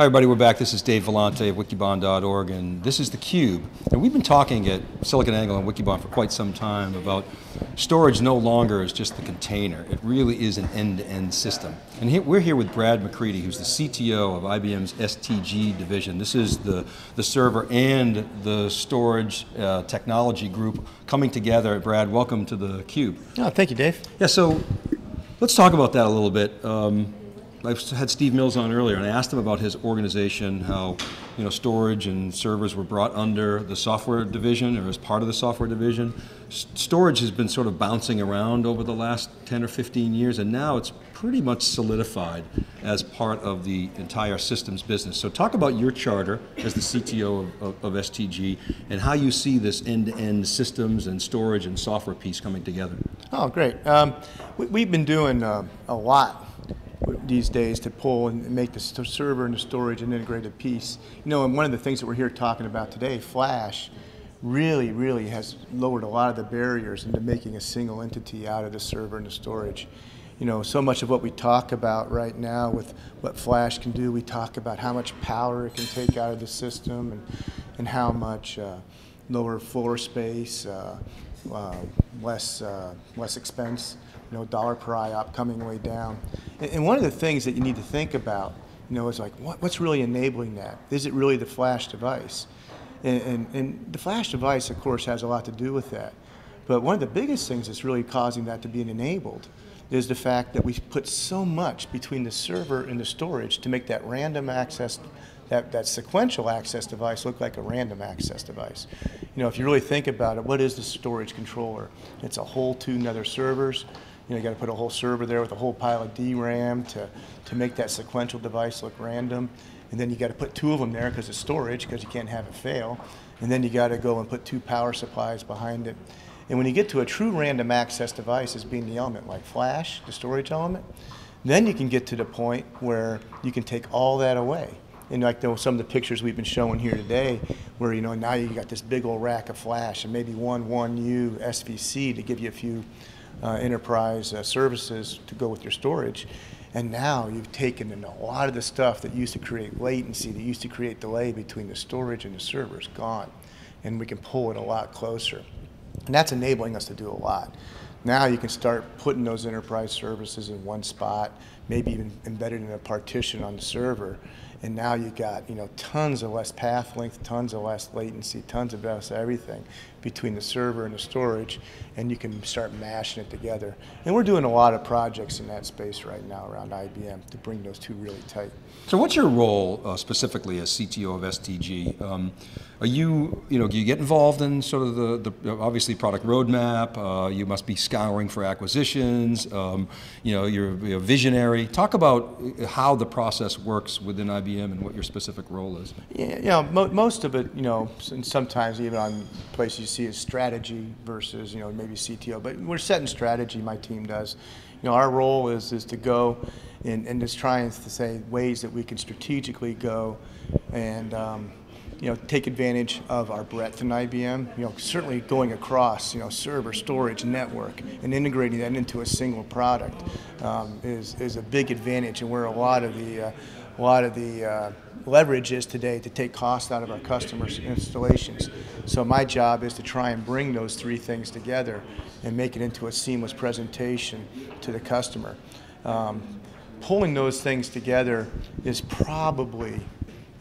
Hi everybody, we're back. This is Dave Vellante of Wikibon.org, and this is theCUBE. And we've been talking at SiliconANGLE and Wikibon for quite some time about storage no longer is just the container. It really is an end-to-end system. And here, we're here with Brad McCready, who's the CTO of IBM's STG division. This is the server and the storage technology group coming together. Brad, welcome to theCUBE. Oh, thank you, Dave. Yeah, so let's talk about that a little bit. I had Steve Mills on earlier, and I asked him about his organization, how storage and servers were brought under the software division, or as part of the software division. Storage has been sort of bouncing around over the last 10 or 15 years, and now it's pretty much solidified as part of the entire systems business. So talk about your charter as the CTO of STG, and how you see this end-to-end systems and storage and software piece coming together. Oh, great. We've been doing a lot these days to pull and make the server and the storage an integrated piece. And one of the things that we're here talking about today, flash, really, really has lowered a lot of the barriers into making a single entity out of the server and the storage. So much of what we talk about right now with what flash can do, we talk about how much power it can take out of the system and how much lower floor space, less expense, dollar per IOP coming way down. And one of the things that you need to think about, is like, what's really enabling that? Is it really the flash device? And the flash device, of course, has a lot to do with that. But one of the biggest things that's really causing that to be enabled is the fact that we've put so much between the server and the storage to make that random access, that sequential access device look like a random access device. If you really think about it, what is the storage controller? It's a whole 2 other servers. You got to put a whole server there with a whole pile of DRAM to make that sequential device look random. And then you got to put 2 of them there because it's storage, because you can't have it fail. And then you got to go and put 2 power supplies behind it. And when you get to a true random access device as being the element, like flash, the storage element, then you can get to the point where you can take all that away. And like some of the pictures we've been showing here today, where now you got this big old rack of flash and maybe one 1U SVC to give you a few enterprise services to go with your storage. And now you've taken in a lot of the stuff that used to create latency, that used to create delay between the storage and the servers, gone. And we can pull it a lot closer. And that's enabling us to do a lot. Now you can start putting those enterprise services in one spot, maybe even embedded in a partition on the server. And now you've got tons of less path length, tons of less latency, tons of less everything between the server and the storage, and you can start mashing it together. And we're doing a lot of projects in that space right now around IBM to bring those 2 really tight. So what's your role specifically as CTO of STG? Are you, do you get involved in sort of the obviously product roadmap? You must be scouring for acquisitions. You're a visionary. Talk about how the process works within IBM and what your specific role is. Yeah, most of it, and sometimes even on places you see is strategy versus, maybe CTO, but we're setting strategy, my team does. Our role is to go and just try and to say ways that we can strategically go and, take advantage of our breadth in IBM, certainly going across, server, storage, network, and integrating that into a single product is a big advantage, and where a lot of the leverage is today to take cost out of our customers' installations. So my job is to try and bring those 3 things together and make it into a seamless presentation to the customer. Pulling those things together is probably,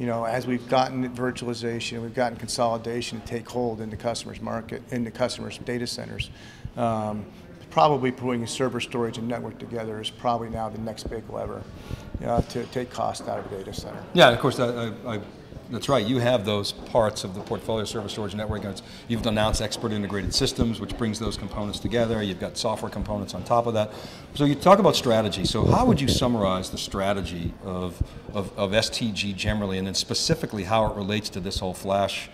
as we've gotten virtualization, we've gotten consolidation to take hold in the customer's market, in the customer's data centers. Probably putting server, storage, and network together is probably now the next big lever to take cost out of a data center. Yeah, of course, that's right. You have those parts of the portfolio, server, storage, and network. You've announced expert integrated systems, which brings those components together. You've got software components on top of that. So you talk about strategy. So how would you summarize the strategy of STG generally, and then specifically how it relates to this whole flash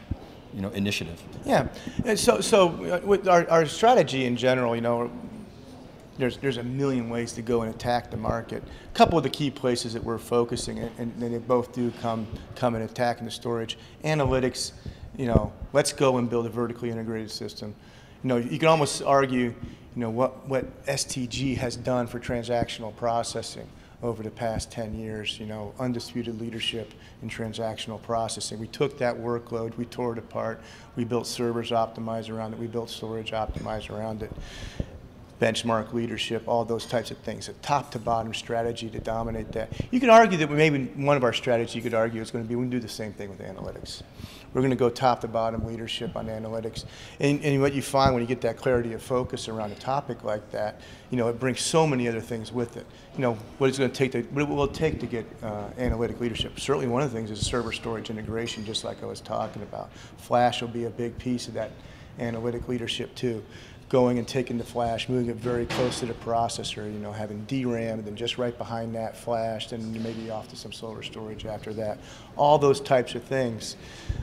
initiative? Yeah, and so with our strategy in general, there's a million ways to go and attack the market. A couple of the key places that we're focusing, and they both do come and attack in the storage. Analytics, let's go and build a vertically integrated system. You can almost argue, what STG has done for transactional processing over the past 10 years, you know, undisputed leadership in transactional processing. We took that workload, we tore it apart, we built servers optimized around it, we built storage optimized around it, benchmark leadership, all those types of things, a top to bottom strategy to dominate that. You could argue that maybe one of our strategies, you could argue, is going to be, we're going to do the same thing with analytics. We're going to go top to bottom leadership on analytics. And what you find when you get that clarity of focus around a topic like that, you know, it brings so many other things with it. You know, what it's going to take to, what it will take to get analytic leadership. Certainly one of the things is server storage integration, just like I was talking about. Flash will be a big piece of that analytic leadership too. Going and taking the flash, moving it very close to the processor, you know, having DRAM, and then just right behind that flash, then maybe off to some solar storage after that. All those types of things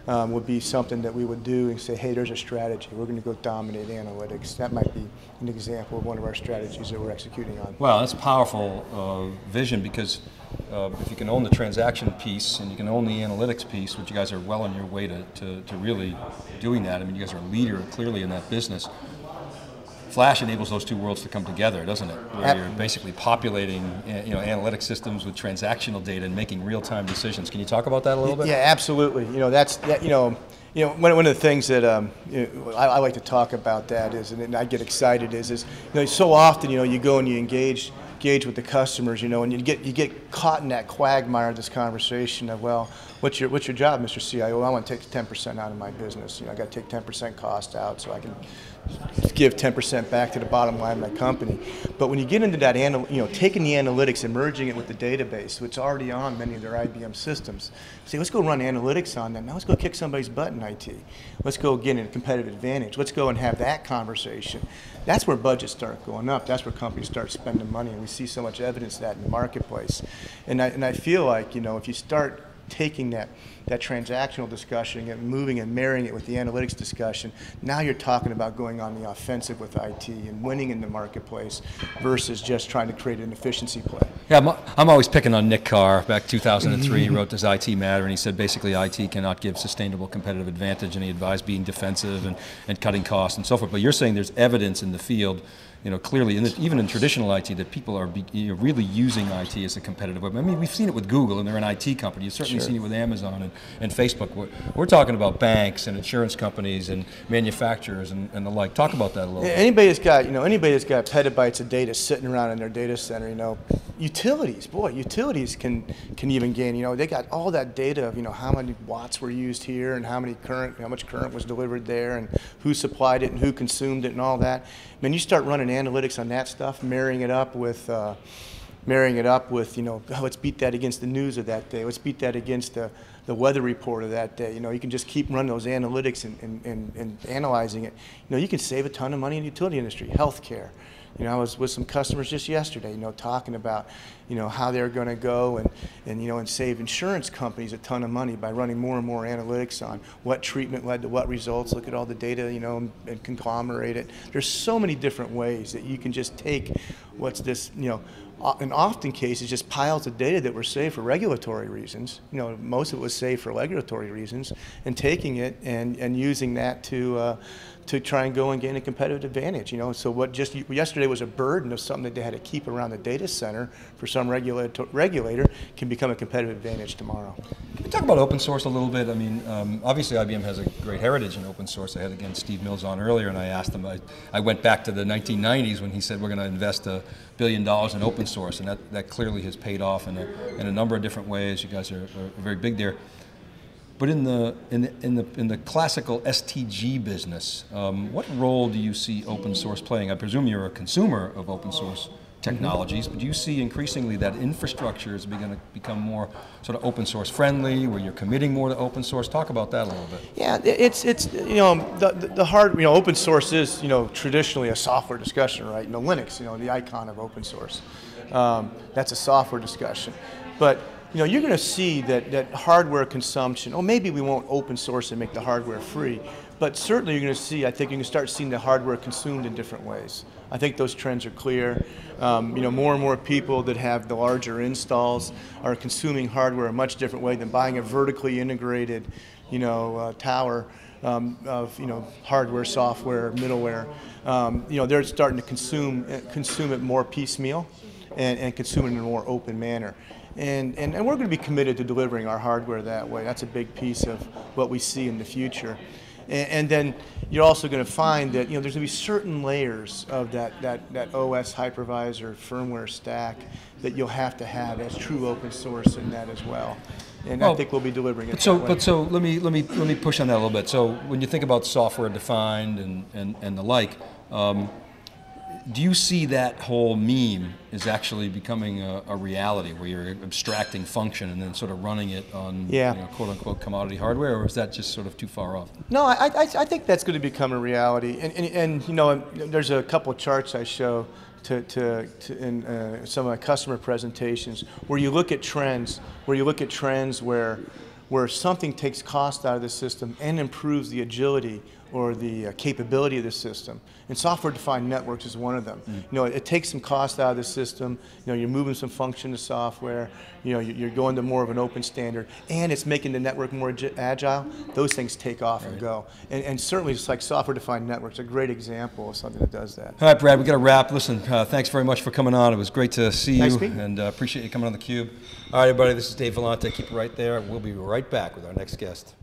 would be something that we would do and say, hey, there's a strategy. We're going to go dominate analytics. That might be an example of one of our strategies that we're executing on. Well, that's a powerful vision, because if you can own the transaction piece and you can own the analytics piece, which you guys are well on your way to really doing that. I mean, you guys are a leader clearly in that business. Flash enables those two worlds to come together, doesn't it? Where you're basically populating, you know, analytic systems with transactional data and making real-time decisions. Can you talk about that a little bit? Yeah, absolutely. You know, that's that, you know, one of the things that you know, I like to talk about that is, and I get excited is you know, so often, you know, you go and you engage with the customers, you know, and you get caught in that quagmire of this conversation of, well, what's your job, Mr. CIO? Well, I want to take 10% out of my business. You know, I got to take 10% cost out so I can give 10% back to the bottom line of my company. But when you get into that, you know, taking the analytics and merging it with the database, which is already on many of their IBM systems, say, let's go run analytics on them. Now let's go kick somebody's butt in IT. Let's go get a competitive advantage. Let's go and have that conversation. That's where budgets start going up. That's where companies start spending money, and we see so much evidence of that in the marketplace. And I feel like, you know, if you start taking that transactional discussion and moving and marrying it with the analytics discussion, now you're talking about going on the offensive with IT and winning in the marketplace versus just trying to create an efficiency play. Yeah, I'm always picking on Nick Carr. Back 2003, he wrote Does IT Matter? And he said basically IT cannot give sustainable competitive advantage, and he advised being defensive and cutting costs and so forth. But you're saying there's evidence in the field, you know, clearly, even in traditional IT, that people are really using IT as a competitive weapon. I mean, we've seen it with Google, and they're an IT company. You've certainly seen it with Amazon and Facebook. We're talking about banks and insurance companies and manufacturers and the like. Talk about that a little bit. Anybody that's got, you know, petabytes of data sitting around in their data center, you know, utilities, boy, utilities can even gain, you know, they got all that data of, you know, how many watts were used here and how much current was delivered there and who supplied it and who consumed it and all that. Then you start running analytics on that stuff, marrying it up with, you know, oh, let's beat that against the news of that day. Let's beat that against the weather report of that day. You know, you can just keep running those analytics and analyzing it. You know, you can save a ton of money in the utility industry, healthcare. You know, I was with some customers just yesterday, you know, talking about, you know, how they're going to go and, you know, and save insurance companies a ton of money by running more and more analytics on what treatment led to what results, look at all the data, you know, and conglomerate it. There's so many different ways that you can just take what's this, you know, in often cases just piles of data that were saved for regulatory reasons. You know, most of it was saved for regulatory reasons, and taking it and using that to try and go and gain a competitive advantage, you know. So what just yesterday was a burden of something that they had to keep around the data center for some regulator can become a competitive advantage tomorrow. Can we talk about open source a little bit? I mean, obviously IBM has a great heritage in open source. I had, again, Steve Mills on earlier, and I asked him, I went back to the 1990s when he said we're going to invest $1 billion in open source, and that clearly has paid off in a number of different ways. You guys are very big there. But in the classical STG business, what role do you see open source playing? I presume you're a consumer of open source technologies, but do you see increasingly that infrastructure is going to become more sort of open source friendly, where you're committing more to open source? Talk about that a little bit. Yeah, it's you know, the hard, you know, open source is, you know, traditionally a software discussion, right? You know, Linux, you know, the icon of open source. That's a software discussion, but you know, you're going to see that hardware consumption, or maybe we won't open source and make the hardware free, but certainly you're going to see, I think you can start seeing the hardware consumed in different ways. I think those trends are clear. You know, more and more people that have the larger installs are consuming hardware a much different way than buying a vertically integrated, you know, tower of, you know, hardware, software, middleware. You know, they're starting to consume it more piecemeal. and consume it in a more open manner. And we're going to be committed to delivering our hardware that way. That's a big piece of what we see in the future. And then you're also going to find that, you know, there's going to be certain layers of that OS hypervisor firmware stack that you'll have to have as true open source in that as well. And well, I think we'll be delivering it. So let me push on that a little bit. So when you think about software defined and the like, do you see that whole meme is actually becoming a reality where you're abstracting function and then sort of running it on you know, quote unquote commodity hardware, or is that just sort of too far off? No, I think that's going to become a reality. And you know, there's a couple charts I show in some of my customer presentations where you look at trends, where something takes cost out of the system and improves the agility or the capability of the system. And software-defined networks is one of them. Mm. You know, it takes some cost out of the system. You know, you're moving some function to software. You know, you're going to more of an open standard, and it's making the network more agile. Those things take off and go. And certainly, just like software-defined networks, a great example of something that does that. All right, Brad, we got to wrap. Listen, thanks very much for coming on. It was great to see you, and appreciate you coming on theCUBE. All right, everybody, this is Dave Vellante. Keep it right there. We'll be right back with our next guest.